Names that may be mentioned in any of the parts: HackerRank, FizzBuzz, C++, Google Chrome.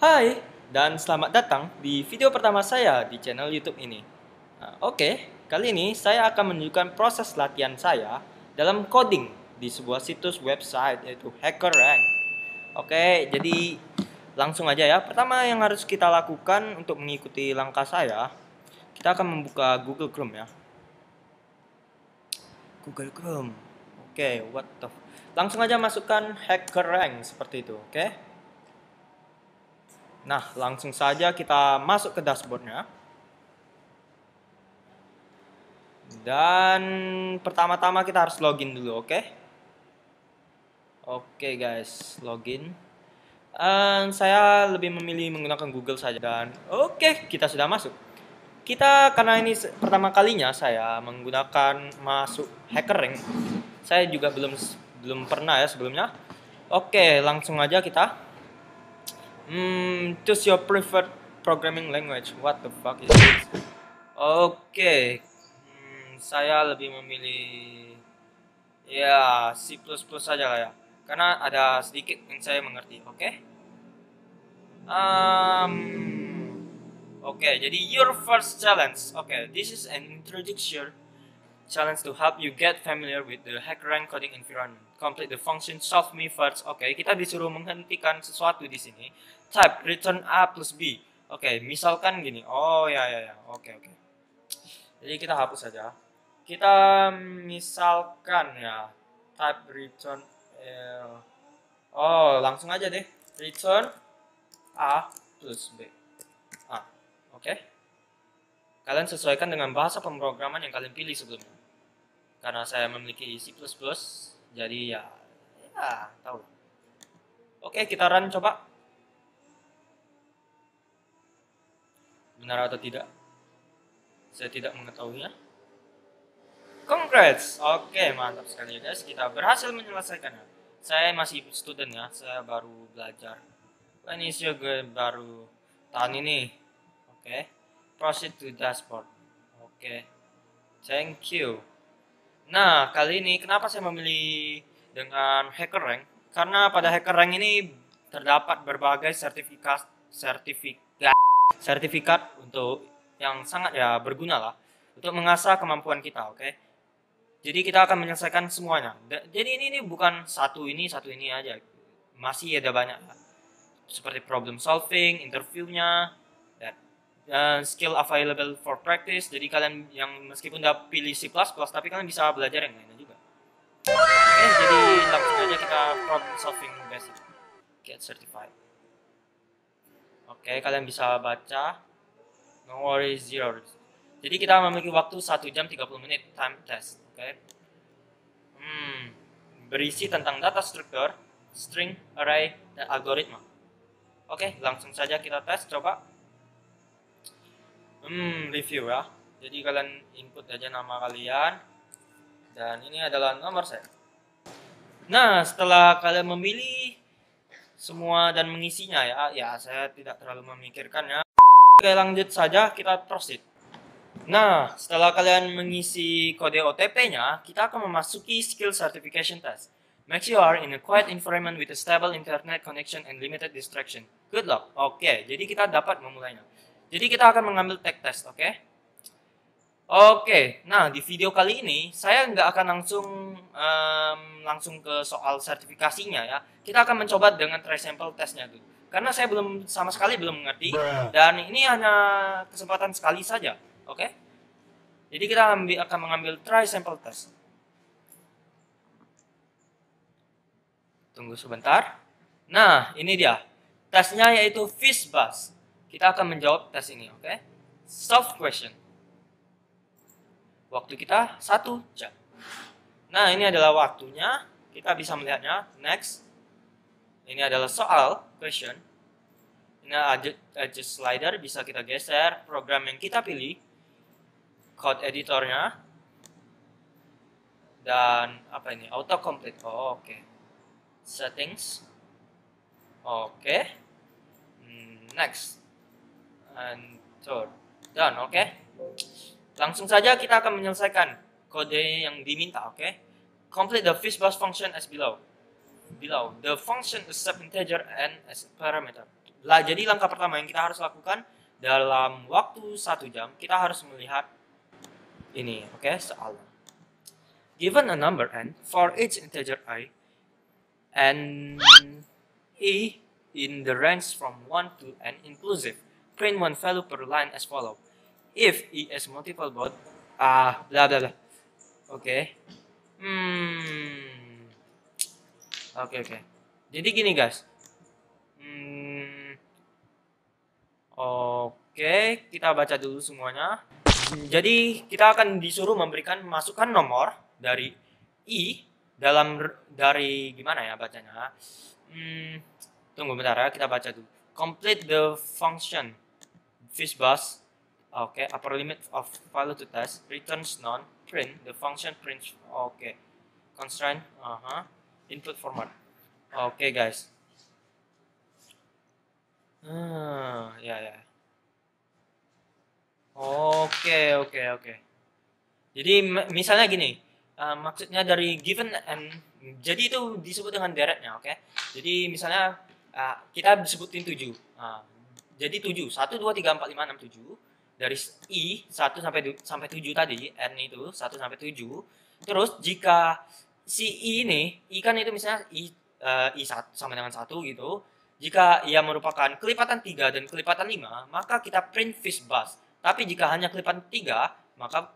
Hai, dan selamat datang di video pertama saya di channel YouTube ini. Kali ini saya akan menunjukkan proses latihan saya dalam coding di sebuah situs website yaitu HackerRank. Jadi langsung aja ya. Pertama yang harus kita lakukan untuk mengikuti langkah saya, kita akan membuka Google Chrome ya. Google Chrome. Langsung aja masukkan HackerRank seperti itu, oke? Nah, langsung saja kita masuk ke dashboardnya. Dan pertama-tama kita harus login dulu, oke? Guys, login. Saya lebih memilih menggunakan Google saja. Dan kita sudah masuk. Karena ini pertama kalinya saya menggunakan masuk HackerRank. Saya juga belum pernah ya sebelumnya. Langsung aja kita. Choose your preferred programming language. What the fuck is this? Saya lebih memilih ya C++ saja lah ya, karena ada sedikit yang saya mengerti. Jadi your first challenge. This is an introduction challenge to help you get familiar with the HackerRank coding environment. Complete the function solve me first. Kita disuruh menghentikan sesuatu di sini. Type return A plus B. Misalkan gini. Jadi kita hapus saja. Kita misalkan ya type return L. Langsung aja deh. Return A plus B. Kalian sesuaikan dengan bahasa pemrograman yang kalian pilih sebelumnya. Karena saya memiliki C++, jadi ya tahu. Kita run coba. Benar atau tidak? Saya tidak mengetahuinya. Congrats! Mantap sekali guys. Kita berhasil menyelesaikannya. Saya masih student ya, saya baru belajar. Ini juga baru tahun ini. Proceed to dashboard. Thank you. Nah, kali ini kenapa saya memilih dengan HackerRank? Karena pada HackerRank ini terdapat berbagai sertifikat untuk yang sangat ya berguna lah untuk mengasah kemampuan kita, oke? Jadi kita akan menyelesaikan semuanya. Jadi ini bukan satu ini aja. Masih ada banyak lah. Seperti problem solving, interviewnya, skill available for practice. Jadi kalian yang meskipun udah pilih C++, tapi kalian bisa belajar yang lainnya juga. Jadi langsung aja kita problem solving basic. Get certified. Kalian bisa baca. No worries, zero. Jadi kita memiliki waktu 1 jam 30 menit time test. Berisi tentang data struktur, string, array, dan algoritma. Langsung saja kita tes coba. Review ya. Jadi kalian input aja nama kalian. Dan ini adalah nomor saya. Nah, setelah kalian memilih semua dan mengisinya ya, saya tidak terlalu memikirkannya. Lanjut saja kita proceed. Nah, setelah kalian mengisi kode OTP-nya, kita akan memasuki skill certification test. Make sure you are in a quiet environment with a stable internet connection and limited distraction. Good luck. Jadi kita dapat memulainya. Jadi kita akan mengambil tech test, oke? Nah di video kali ini saya nggak akan langsung ke soal sertifikasinya ya. Kita akan mencoba dengan try sample testnya dulu. Karena saya sama sekali belum mengerti dan ini hanya kesempatan sekali saja, oke? Jadi kita akan mengambil try sample test. Tunggu sebentar. Nah ini dia tesnya yaitu FizzBuzz. Kita akan menjawab tes ini, oke? Solve question. Waktu kita 1 jam. Nah, ini adalah waktunya. Kita bisa melihatnya. Next. Ini adalah soal, question. Ini adjust slider, bisa kita geser. Program yang kita pilih. Code editornya. Dan, apa ini? Autocomplete. Settings. Next. Dan langsung saja kita akan menyelesaikan kode yang diminta, oke? Complete the FizzBuzz function as below. The function accept integer and as parameter. Lah, jadi langkah pertama yang kita harus lakukan dalam waktu 1 jam, kita harus melihat ini, oke, soal. Given a number n for each integer I and e in the range from 1 to n inclusive, print one value per line as follow. If e is multiple both blah blah blah. Oke. Oke. Jadi gini guys. Oke, kita baca dulu semuanya. Jadi kita akan disuruh memberikan masukan nomor dari i dalam dari gimana ya bacanya? Tunggu bentar ya, kita baca dulu. Complete the function FizzBuzz. Oke, upper limit of value to test returns none. Print the function print. Oke. Constraint. Input format. Oke, guys. Ya. Oke. Jadi misalnya gini, maksudnya dari given n, jadi itu disebut dengan deretnya, oke? Jadi misalnya kita sebutin 7. Jadi 7, 1 2 3 4 5 6 7 dari i 1 sampai 7 tadi, n itu 1 sampai 7. Terus jika si i ini, i kan itu misalnya i 1 sama dengan 1 gitu. Jika ia merupakan kelipatan 3 dan kelipatan 5, maka kita print FizzBuzz. Tapi jika hanya kelipatan 3, maka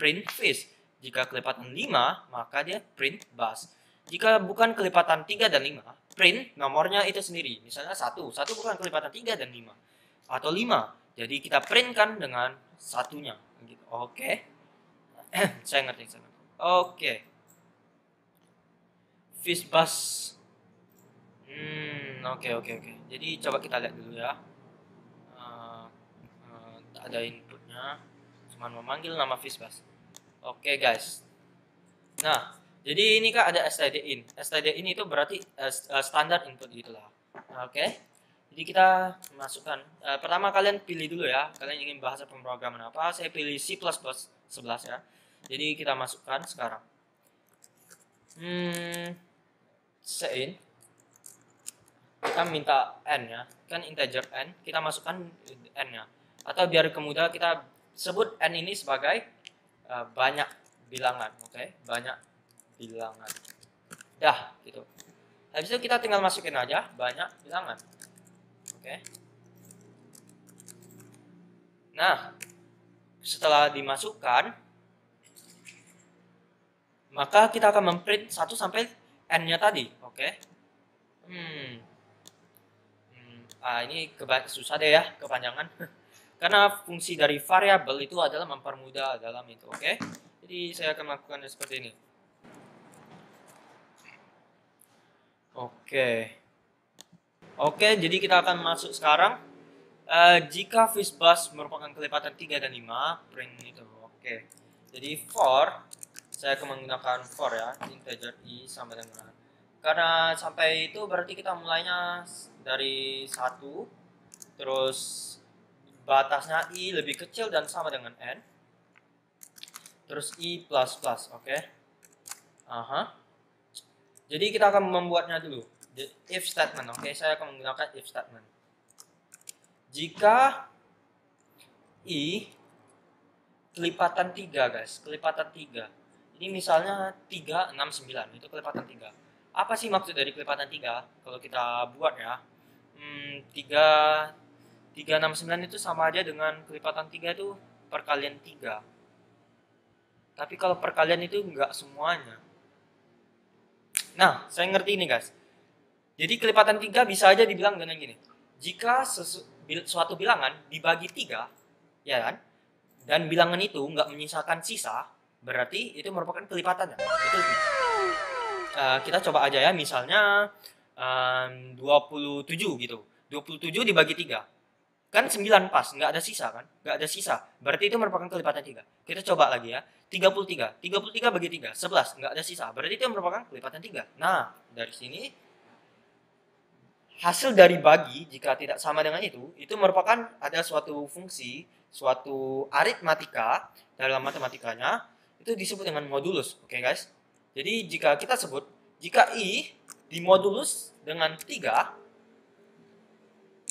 print Fizz. Jika kelipatan 5, maka dia print Buzz. Jika bukan kelipatan 3 dan 5, print nomornya itu sendiri. Misalnya 1. 1 bukan kelipatan 3 dan 5. Atau 5. Jadi kita printkan dengan satunya. Gitu. Oke. Saya ngerti. Oke. FizzBuzz. Oke. Jadi coba kita lihat dulu ya. Ada inputnya, cuman memanggil nama FizzBuzz. Oke, guys. Nah, jadi ini kan ada stdin. Stdin itu berarti standar input gitulah. Oke. Jadi kita masukkan. Pertama kalian pilih dulu ya. Kalian ingin bahasa pemrograman apa? Saya pilih C++ 11 ya. Jadi kita masukkan sekarang. Sein. Kita minta n ya, kan integer n, kita masukkan n nya, atau biar kemudahan kita sebut n ini sebagai banyak bilangan, oke? Banyak bilangan, dah gitu. Habis itu kita tinggal masukin aja banyak bilangan, oke? Nah, setelah dimasukkan, maka kita akan memprint 1 sampai n nya tadi, oke? Ini susah deh ya kepanjangan karena fungsi dari variabel itu adalah mempermudah dalam itu, oke? Jadi saya akan melakukan seperti ini. Oke, jadi kita akan masuk sekarang. Jika FizzBuzz merupakan kelipatan 3 dan 5, print itu, oke. Jadi for, saya akan menggunakan for ya, integer i sama dengan, karena sampai itu berarti kita mulainya dari 1, terus batasnya i lebih kecil dan sama dengan n, terus i++, oke. Jadi kita akan membuatnya dulu, if statement, oke. Saya akan menggunakan if statement. Jika i kelipatan 3 guys, kelipatan 3, ini misalnya 3, 6, 9, itu kelipatan 3. Apa sih maksud dari kelipatan 3? Kalau kita buat ya, 369 itu sama aja dengan kelipatan 3 itu perkalian 3. Tapi kalau perkalian itu nggak semuanya. Nah, saya ngerti ini guys. Jadi kelipatan 3 bisa aja dibilang dengan gini. Jika suatu bilangan dibagi 3, ya kan? Dan bilangan itu nggak menyisakan sisa, berarti itu merupakan kelipatannya. Itu kita coba aja ya, misalnya 27 gitu. 27 dibagi 3. Kan 9 pas, nggak ada sisa kan? Nggak ada sisa. Berarti itu merupakan kelipatan 3. Kita coba lagi ya. 33. 33 bagi 3, 11. Nggak ada sisa. Berarti itu merupakan kelipatan 3. Nah, dari sini, hasil dari bagi, jika tidak sama dengan itu merupakan ada suatu fungsi, suatu aritmatika dalam matematikanya, itu disebut dengan modulus. Oke, guys? Jadi jika kita sebut, jika i dimodulus dengan 3,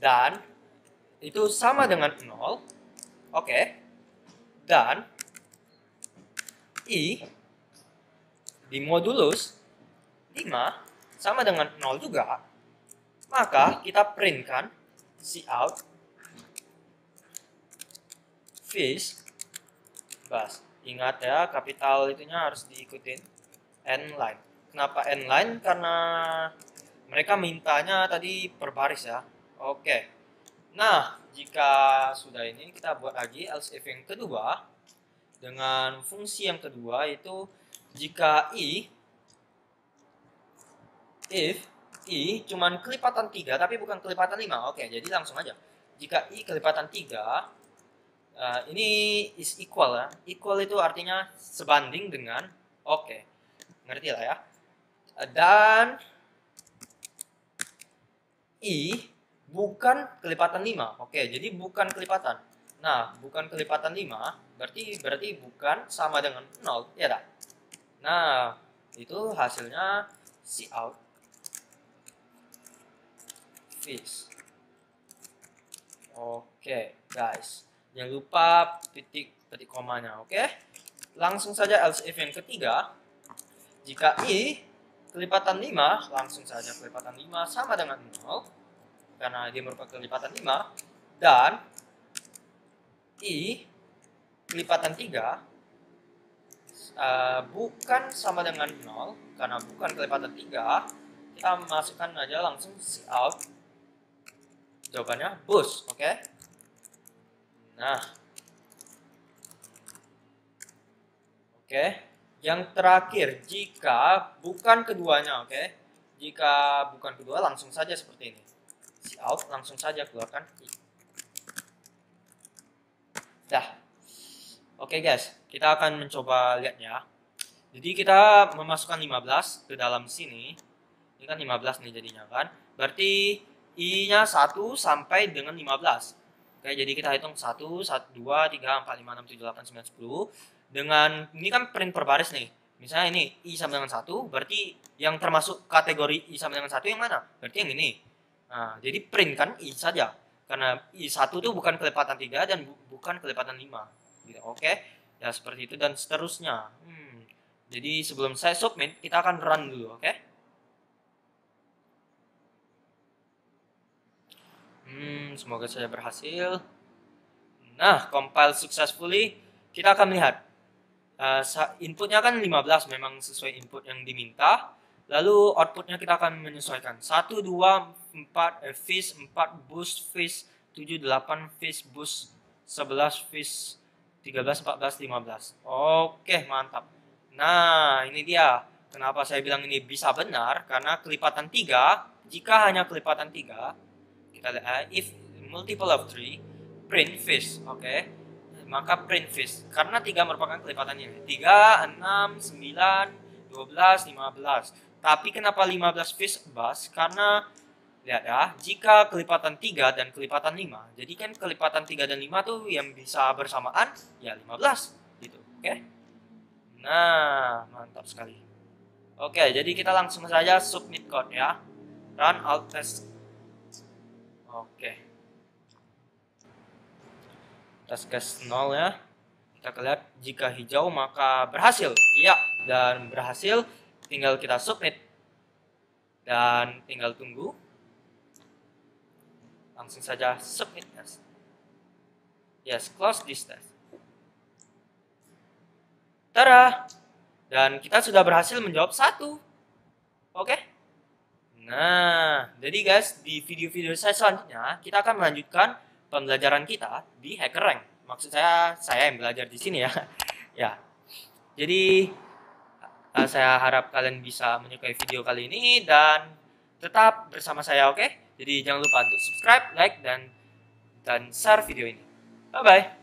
dan itu sama dengan 0. Oke. Dan I di modulus 5 sama dengan 0 juga, maka kita printkan cout FizzBuzz. Ingat ya, kapital itunya harus diikutin n-line. Kenapa n-line? Karena mereka mintanya tadi per baris ya. Oke. Nah, jika sudah ini, kita buat lagi else if yang kedua. Dengan fungsi yang kedua itu jika if i cuman kelipatan 3 tapi bukan kelipatan 5. Oke, jadi langsung aja. Jika i kelipatan 3, ini is equal ya. Equal itu artinya sebanding dengan. Oke. Ngerti lah ya. Dan i bukan kelipatan 5. Oke, jadi bukan kelipatan. Nah, bukan kelipatan 5 berarti bukan sama dengan 0, ya dah. Nah, itu hasilnya cout Fizz. Oke, guys. Jangan lupa titik komanya, oke? Langsung saja else if yang ketiga. Jika i kelipatan 5, langsung saja kelipatan 5 sama dengan 0 karena dia merupakan kelipatan 5, dan i kelipatan 3 bukan sama dengan 0 karena bukan kelipatan 3, kita masukkan aja langsung cout, jawabannya buzz, oke? Nah, oke. Yang terakhir, jika bukan keduanya, oke? Jika bukan kedua, langsung saja seperti ini. Cout, langsung saja keluarkan i. Dah. Oke guys, kita akan mencoba lihat ya. Jadi kita memasukkan 15 ke dalam sini. Ini kan 15 nih jadinya kan. Berarti i-nya 1 sampai dengan 15. Oke, jadi kita hitung 1, 1, 2, 3, 4, 5, 6, 7, 8, 9, 10. Dengan ini kan print per baris nih. Misalnya ini i sama dengan 1, berarti yang termasuk kategori i sama dengan 1 yang mana? Berarti yang ini. Nah, jadi print kan i saja. Karena i1 itu bukan kelipatan 3 dan bukan kelipatan 5. Gitu. Oke. Ya seperti itu dan seterusnya. Jadi sebelum saya submit, kita akan run dulu, oke? Semoga saya berhasil. Nah, compile successfully. Kita akan melihat inputnya kan 15 memang sesuai input yang diminta. Lalu outputnya kita akan menyesuaikan 1, 2, 4, Fizz, 4, Buzz, Fizz, 7, 8, Fizz, Buzz, 11, Fizz, 13, 14, 15. Oke, mantap. Nah, ini dia. Kenapa saya bilang ini bisa benar? Karena kelipatan 3, jika hanya kelipatan 3, kita lihat if multiple of 3, print Fizz, oke? Maka print Fizz, karena 3 merupakan kelipatannya. 3, 6, 9, 12, 15. Tapi kenapa 15 FizzBuzz? Karena, lihat ya, jika kelipatan 3 dan kelipatan 5, jadi kan kelipatan 3 dan 5 tuh yang bisa bersamaan, ya 15. Gitu, oke? Nah, mantap sekali. Oke, jadi kita langsung saja submit code ya. Run alt test. Oke. Tes case 0 ya, kita lihat jika hijau maka berhasil, iya, dan berhasil, tinggal kita submit dan tinggal tunggu, langsung saja submit test, yes, close this test, tada, dan kita sudah berhasil menjawab 1, oke? Nah, jadi guys, di video-video saya selanjutnya kita akan melanjutkan pembelajaran kita di HackerRank. Maksud saya yang belajar di sini ya. Ya. Jadi saya harap kalian bisa menyukai video kali ini dan tetap bersama saya, oke? Jadi jangan lupa untuk subscribe, like dan share video ini. Bye bye.